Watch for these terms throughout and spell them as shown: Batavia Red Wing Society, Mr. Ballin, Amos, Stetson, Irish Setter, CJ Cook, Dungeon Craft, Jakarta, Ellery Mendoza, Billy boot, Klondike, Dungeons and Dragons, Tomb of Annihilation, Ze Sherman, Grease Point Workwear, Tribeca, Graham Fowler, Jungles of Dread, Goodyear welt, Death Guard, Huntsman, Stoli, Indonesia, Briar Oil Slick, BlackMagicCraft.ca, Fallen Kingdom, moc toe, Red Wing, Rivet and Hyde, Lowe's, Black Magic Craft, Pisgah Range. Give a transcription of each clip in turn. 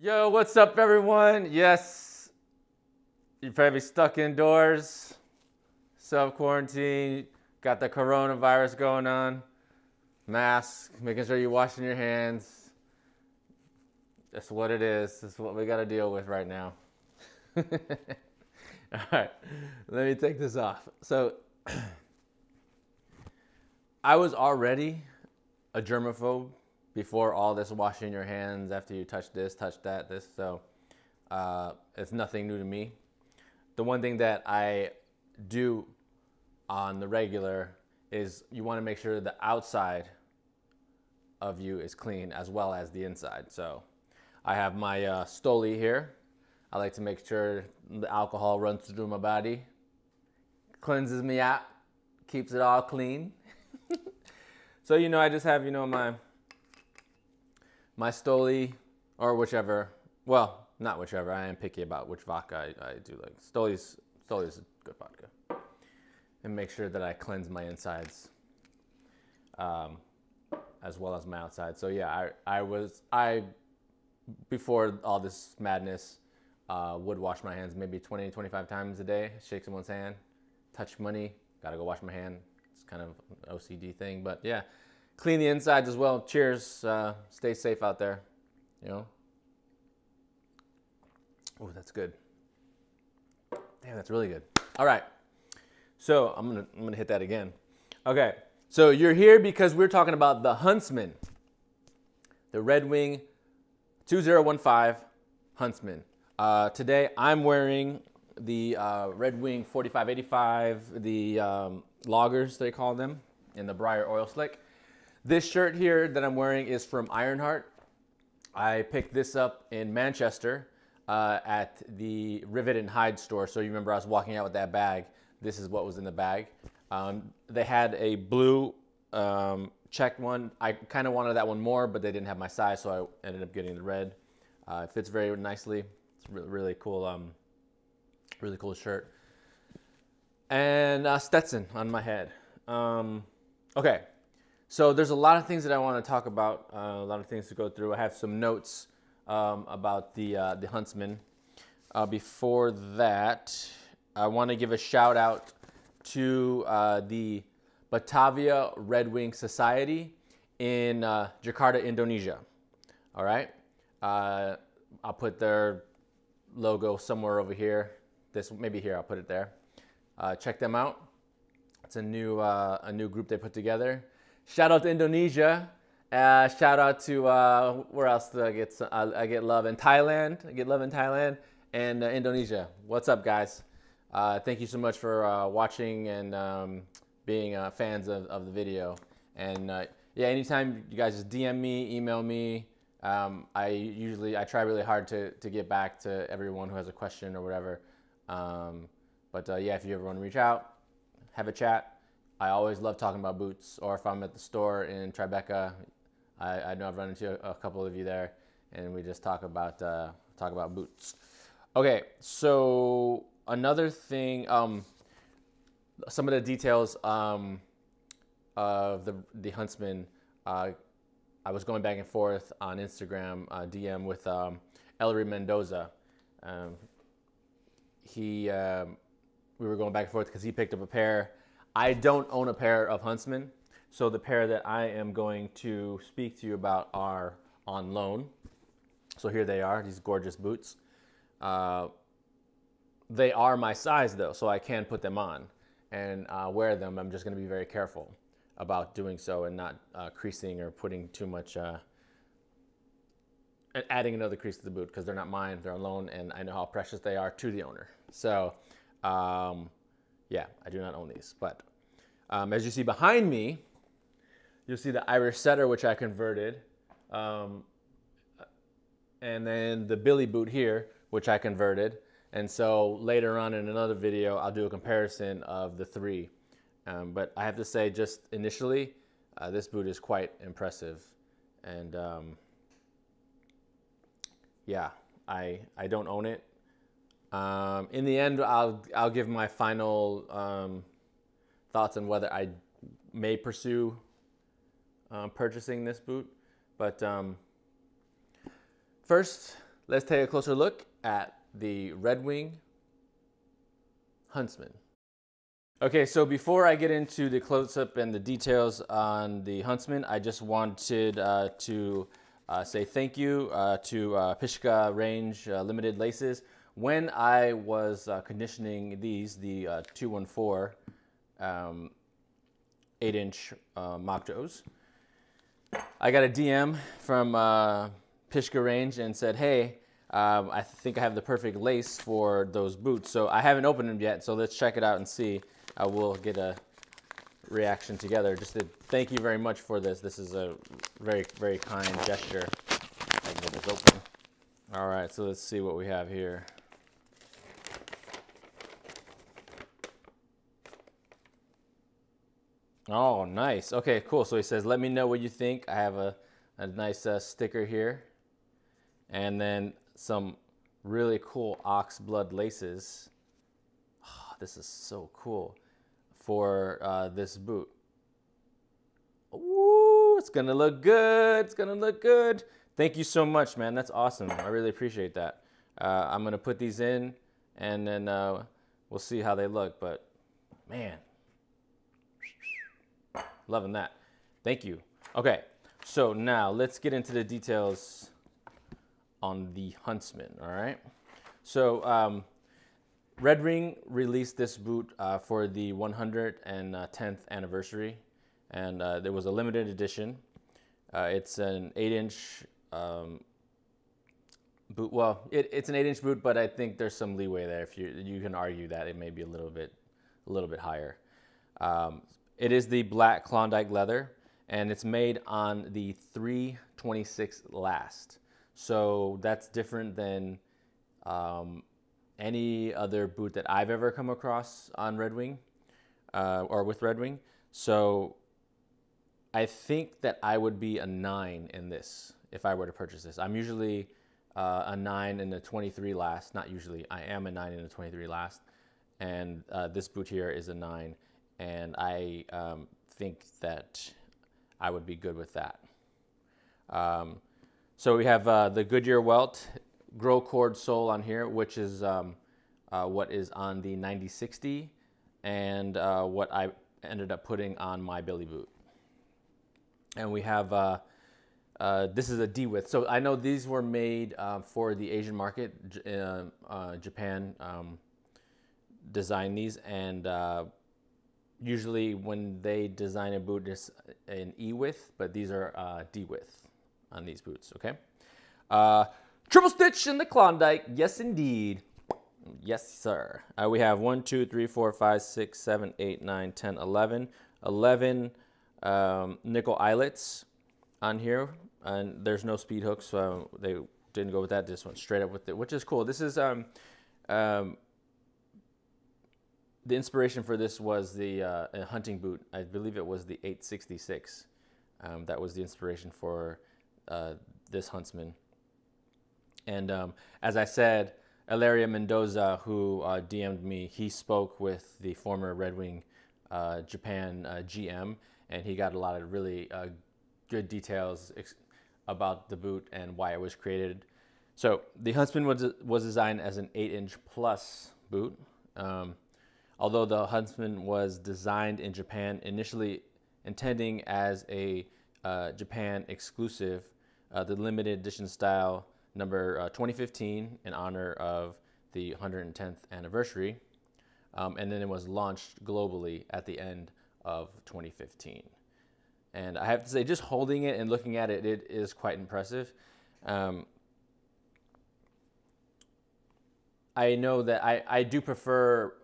Yo, what's up everyone? Yes, you're probably stuck indoors, self-quarantine, got the coronavirus going on, mask, making sure you're washing your hands. That's what it is. That's what we got to deal with right now. All right, let me take this off. So I was already a germaphobe before all this washing your hands after you touch this, touch that, this. So it's nothing new to me. The one thing that I do on the regular is you want to make sure the outside of you is clean as well as the inside. So I have my Stoli here. I like to make sure the alcohol runs through my body, cleanses me out, keeps it all clean. So, you know, I just have, you know, my Stoli, or whichever, well, not whichever, I am picky about which vodka I do like. Stoli's a good vodka. And make sure that I cleanse my insides as well as my outside. So yeah, I before all this madness, would wash my hands maybe 20, 25 times a day, shake someone's hand, touch money, gotta go wash my hand. It's kind of an OCD thing, but yeah. Clean the insides as well. Cheers. Stay safe out there, you know. Oh, that's good. Damn, that's really good. All right. So I'm gonna hit that again. Okay. So you're here because we're talking about the Huntsman, the Red Wing 2015 Huntsman. Today I'm wearing the Red Wing 4585, the loggers they call them, and the Briar Oil Slick. This shirt here that I'm wearing is from Ironheart. I picked this up in Manchester at the Rivet and Hyde store. So you remember I was walking out with that bag. This is what was in the bag. They had a blue checked one. I kind of wanted that one more, but they didn't have my size, so I ended up getting the red. It fits very nicely. It's really, really cool shirt. And Stetson on my head. Okay. So there's a lot of things that I want to talk about, a lot of things to go through. I have some notes about the Huntsman. Before that, I want to give a shout out to the Batavia Red Wing Society in Jakarta, Indonesia. All right. I'll put their logo somewhere over here. This maybe here, I'll put it there. Check them out. It's a new group they put together. Shout out to Indonesia. Shout out to, where else do I get some, I get love in Thailand. I get love in Thailand and Indonesia. What's up, guys? Thank you so much for watching and being fans of the video. And yeah, anytime you guys just DM me, email me. I try really hard to get back to everyone who has a question or whatever. Yeah, if you ever want to reach out, have a chat. I always love talking about boots, or if I'm at the store in Tribeca, I know I've run into a couple of you there, and we just talk about boots. Okay, so another thing, some of the details of the Huntsman, I was going back and forth on Instagram DM with Ellery Mendoza. We were going back and forth because he picked up a pair. I don't own a pair of Huntsman, so the pair that I am going to speak to you about are on loan. So here they are, these gorgeous boots. They are my size though, so I can put them on and wear them. I'm just gonna be very careful about doing so and not creasing or putting too much, adding another crease to the boot, because they're not mine, they're on loan, and I know how precious they are to the owner. So, yeah, I do not own these, but as you see behind me, you'll see the Irish Setter, which I converted, and then the Billy boot here, which I converted. And so later on in another video, I'll do a comparison of the three. But I have to say, just initially, this boot is quite impressive. And yeah, I don't own it. In the end, I'll give my final thoughts on whether I may pursue purchasing this boot. But first, Let's take a closer look at the Red Wing Huntsman. Okay, so before I get into the close-up and the details on the Huntsman, I just wanted to say thank you to Pisgah Range Limited Laces. When I was conditioning these, the 214 8-inch mock joes, I got a DM from Pisgah Range and said, hey, I think I have the perfect lace for those boots. So I haven't opened them yet, so let's check it out and see. I will get a reaction together. Just to thank you very much for this. This is a very, very kind gesture. I can get this open. All right, so let's see what we have here. Oh, nice. Okay, cool. So he says, let me know what you think. I have a nice sticker here. And then some really cool ox blood laces. Oh, this is so cool for this boot. Ooh, it's gonna look good. It's gonna look good. Thank you so much, man. That's awesome. I really appreciate that. I'm gonna put these in and then we'll see how they look, but man, loving that. Thank you. Okay, so now let's get into the details on the Huntsman, all right? So Red Wing released this boot for the 110th anniversary, and there was a limited edition. It's an 8-inch boot. Well, it's an 8-inch boot, but I think there's some leeway there. If you can argue that it may be a little bit higher. It is the black Klondike leather, and it's made on the 326 last. So that's different than any other boot that I've ever come across on Red Wing or with Red Wing. So I think that I would be a 9 in this if I were to purchase this. I'm usually a 9 in the 23 last. Not usually, I am a 9 in the 23 last. And this boot here is a 9. And I think that I would be good with that. So we have the Goodyear welt grow cord sole on here, which is what is on the 9060 and what I ended up putting on my Billy boot. And we have, this is a D width. So I know these were made for the Asian market. Japan designed these, and usually when they design a boot, it's an E width, but these are D width on these boots, okay? Triple stitch in the Klondike, yes indeed. Yes, sir. We have 1, 2, 3, 4, 5, 6, 7, 8, 9, 10, 11. 11 nickel eyelets on here, and there's no speed hooks, so they didn't go with that. Just went straight up with it, which is cool. This is the inspiration for this was the a hunting boot. I believe it was the 866. That was the inspiration for this Huntsman. And as I said, Ellery Mendoza, who DM'd me, he spoke with the former Red Wing Japan GM. And he got a lot of really good details about the boot and why it was created. So the Huntsman was designed as an 8-inch plus boot. Although the Huntsman was designed in Japan, initially intending as a Japan exclusive, the limited edition style number 2015 in honor of the 110th anniversary. And then it was launched globally at the end of 2015. And I have to say, just holding it and looking at it, it is quite impressive. I know that I do prefer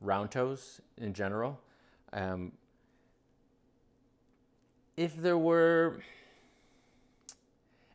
round toes in general.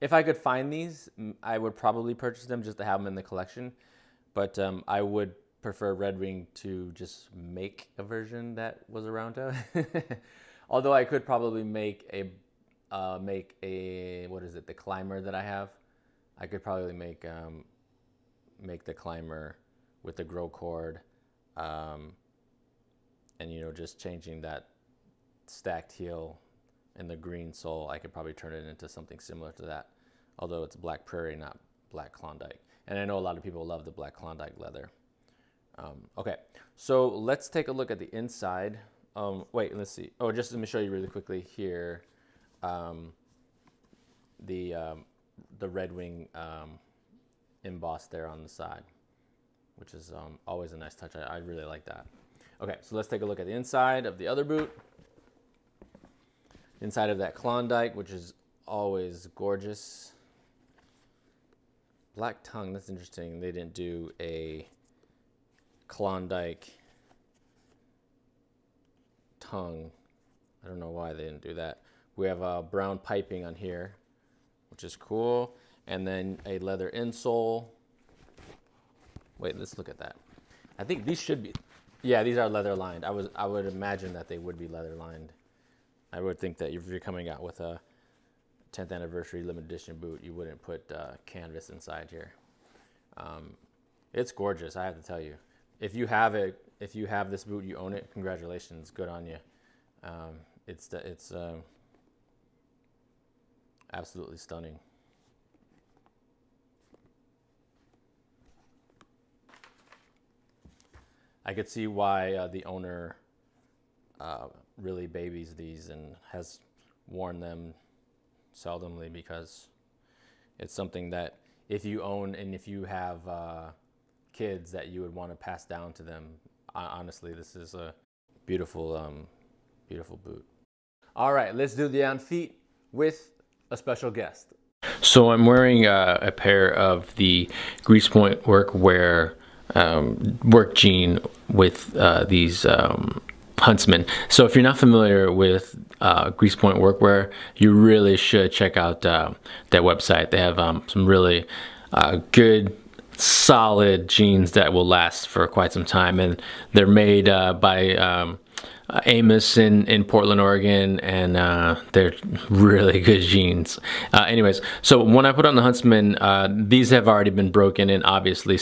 If I could find these, I would probably purchase them just to have them in the collection. But I would prefer Red Wing to just make a version that was a round toe. Although I could probably make the climber that I have. I could probably make the climber with the grow cord, and you know, just changing that stacked heel and the green sole. I could probably turn it into something similar to that. Although it's Black Prairie, not black Klondike. And I know a lot of people love the black Klondike leather. Okay, so let's take a look at the inside. Wait, let's see. Oh, just let me show you really quickly here the Red Wing embossed there on the side, which is always a nice touch. I really like that. Okay, so let's take a look at the inside of the other boot. Inside of that Klondike, which is always gorgeous. Black tongue, that's interesting. They didn't do a Klondike tongue. I don't know why they didn't do that. We have a brown piping on here, which is cool. And then a leather insole. Wait, let's look at that. I think these should be, yeah, these are leather lined. I would imagine that they would be leather lined. I would think that if you're coming out with a 10th anniversary limited edition boot, you wouldn't put canvas inside here. It's gorgeous, I have to tell you. If you have it, if you have this boot, you own it. Congratulations, good on you. It's absolutely stunning. I could see why the owner really babies these and has worn them seldomly, because it's something that if you own and if you have kids that you would want to pass down to them. Honestly, this is a beautiful, beautiful boot. All right, let's do the on feet with a special guest. So I'm wearing a pair of the Grease Point Workwear work jean with these Huntsman. So if you're not familiar with Grease Point Workwear, you really should check out their website. They have some really good, solid jeans that will last for quite some time, and they're made by Amos in Portland, Oregon, and they're really good jeans. Anyways, so when I put on the Huntsman, these have already been broken and obviously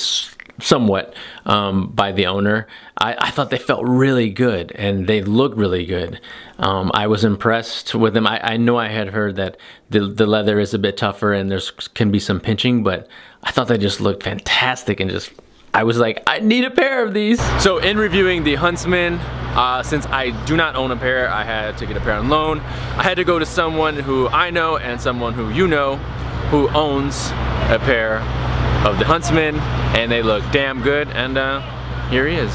somewhat by the owner. I thought they felt really good and they looked really good. I was impressed with them. I know I had heard that the leather is a bit tougher and there can be some pinching, but I thought they just looked fantastic and just, I was like, I need a pair of these. So in reviewing the Huntsman, since I do not own a pair, I had to get a pair on loan. I had to go to someone who I know and someone who you know who owns a pair of the Huntsman, and they look damn good, and here he is.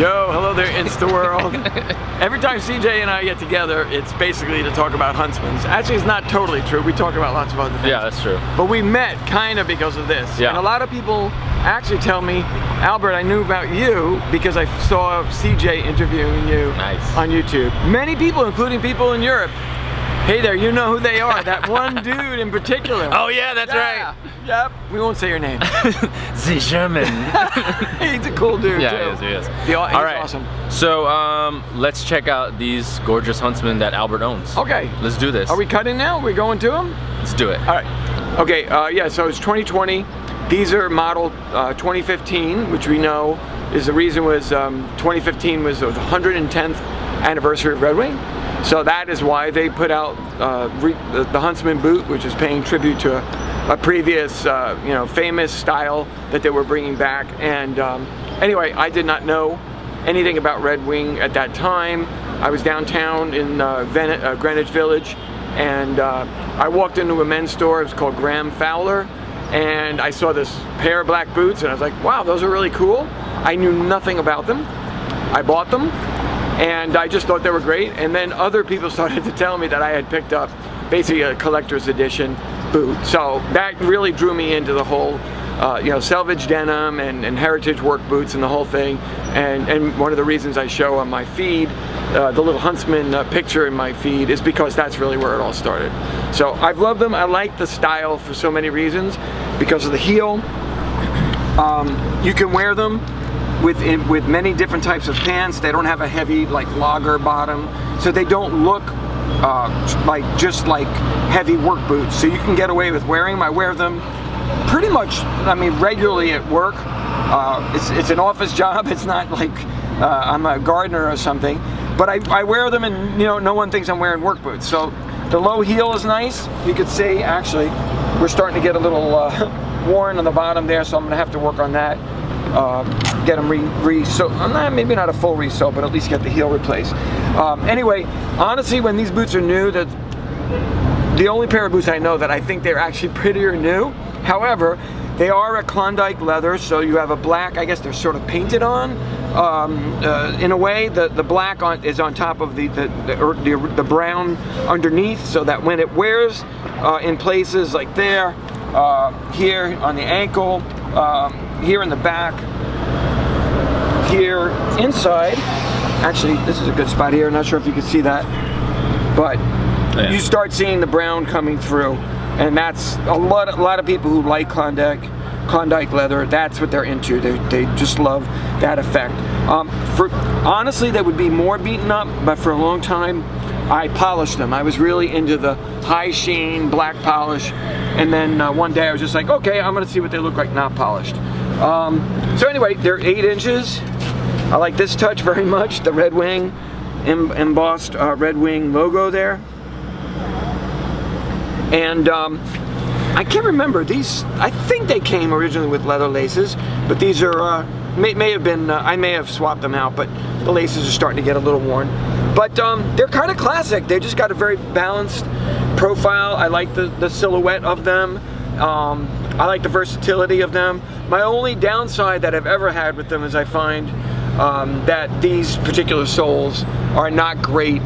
Yo, hello there, Insta world. Every time CJ and I get together, it's basically to talk about Huntsmans. Actually, it's not totally true. We talk about lots of other things. Yeah, that's true. But we met kind of because of this. Yeah. And a lot of people actually tell me, Albert, I knew about you because I saw CJ interviewing you on YouTube. Many people, including people in Europe, hey there, you know who they are. That one dude in particular. Oh yeah, that's right. Yep. We won't say your name. Ze Sherman. He's a cool dude. Yeah, too. He is. He's awesome. So let's check out these gorgeous Huntsmen that Albert owns. Okay. Let's do this. Are we cutting now? Are we going to them? Let's do it. All right. Okay. Yeah. So it's 2020. These are model 2015, which we know is the reason was 2015 was the 110th anniversary of Red Wing. So that is why they put out the Huntsman boot, which is paying tribute to a previous, you know, famous style that they were bringing back. And anyway, I did not know anything about Red Wing at that time. I was downtown in Greenwich Village, and I walked into a men's store. It was called Graham Fowler, and I saw this pair of black boots, and I was like, wow, those are really cool. I knew nothing about them. I bought them. And I just thought they were great, and then other people started to tell me that I had picked up basically a collector's edition boot. So that really drew me into the whole, you know, selvage denim and heritage work boots and the whole thing. And one of the reasons I show on my feed, the little Huntsman picture in my feed, is because that's really where it all started. So I've loved them. I like the style for so many reasons. Because of the heel, you can wear them with many different types of pants. They don't have a heavy like logger bottom, so they don't look like heavy work boots. So you can get away with wearing them. I wear them pretty much, I mean, regularly at work. It's an office job. It's not like I'm a gardener or something, but I wear them and, you know, no one thinks I'm wearing work boots. So The low heel is nice. You could see, actually, we're starting to get a little worn on the bottom there, so I'm gonna have to work on that. Get them re-soap, maybe not a full re-soap, but at least get the heel replaced. Anyway, honestly, when these boots are new, the only pair of boots I know that I think they're actually prettier new. However, they are a Klondike leather, so you have a black, I guess they're sort of painted on. In a way, the black is on top of the brown underneath, so that when it wears in places like there, here on the ankle, here in the back, here inside. Actually, this is a good spot here. I'm not sure if you can see that, but yeah, you start seeing the brown coming through, and that's a lot of people who like Klondike leather. That's what they're into. They just love that effect. Honestly, they would be more beaten up, but for a long time, I polished them. I was really into the high sheen black polish, and then one day I was just like, okay, I'm gonna see what they look like not polished. So anyway, they're 8 inches. I like this touch very much, the Red Wing, embossed Red Wing logo there. And I can't remember, these, I think they came originally with leather laces, but these are, may have been, I may have swapped them out, but the laces are starting to get a little worn. But they're kind of classic. They just got a very balanced profile. I like the silhouette of them. I like the versatility of them. My only downside that I've ever had with them is I find that these particular soles are not great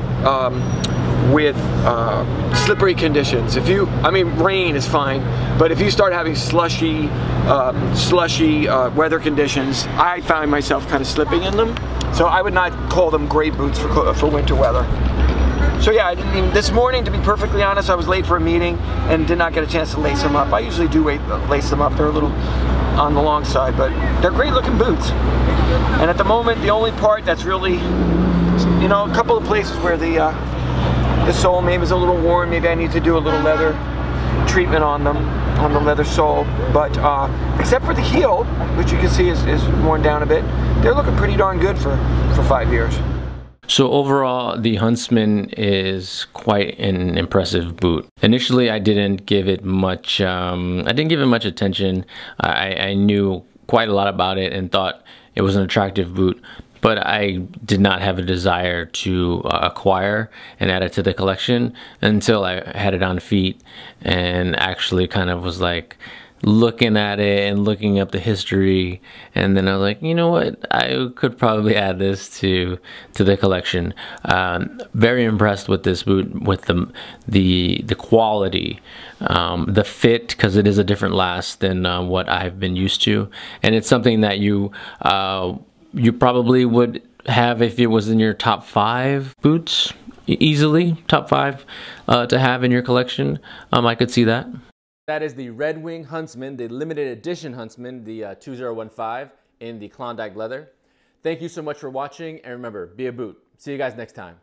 with slippery conditions. If you, I mean, rain is fine, but if you start having slushy weather conditions, I find myself kind of slipping in them. So I would not call them great boots for winter weather. So yeah, I didn't even, this morning, to be perfectly honest, I was late for a meeting and did not get a chance to lace them up. I usually do lace them up. They're a little on the long side, but they're great looking boots. And at the moment, the only part that's really, you know, a couple of places where the sole maybe is a little worn, maybe I need to do a little leather treatment on them, on the leather sole, but except for the heel, which you can see is worn down a bit, they're looking pretty darn good for 5 years. So overall, the Huntsman is quite an impressive boot. Initially, I didn't give it much, attention. I knew quite a lot about it and thought it was an attractive boot, but I did not have a desire to acquire and add it to the collection until I had it on feet and actually kind of was like looking at it and looking up the history, and then I was like, you know what, I could probably add this to the collection. Very impressed with this boot, with the quality, the fit, because it is a different last than what I've been used to, and it's something that you you probably would have if it was in your top 5 boots, easily top 5 to have in your collection. I could see that. That is the Red Wing Huntsman, the limited edition Huntsman, the 2015 in the Klondike leather. Thank you so much for watching, and remember, be a boot. See you guys next time.